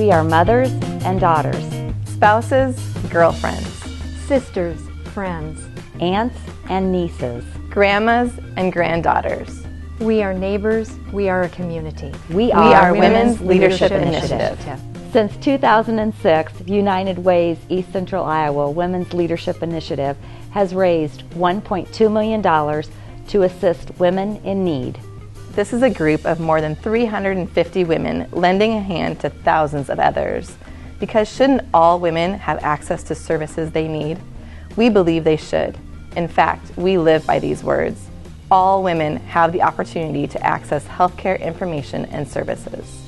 We are mothers and daughters, spouses, girlfriends, sisters, friends, aunts and nieces, grandmas and granddaughters. We are neighbors, we are a community. We are Women's Leadership Initiative. Since 2006, United Way's East Central Iowa Women's Leadership Initiative has raised $1.2 million to assist women in need. This is a group of more than 350 women lending a hand to thousands of others. Because shouldn't all women have access to services they need? We believe they should. In fact, we live by these words. All women have the opportunity to access healthcare information and services.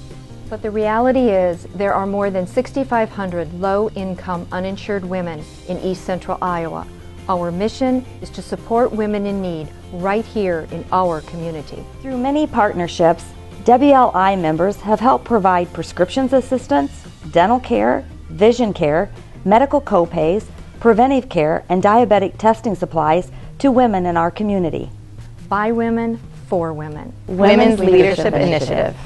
But the reality is, there are more than 6,500 low-income uninsured women in East Central Iowa. Our mission is to support women in need right here in our community. Through many partnerships, WLI members have helped provide prescriptions assistance, dental care, vision care, medical co-pays, preventive care, and diabetic testing supplies to women in our community. By women, for women. Women's Leadership Initiative.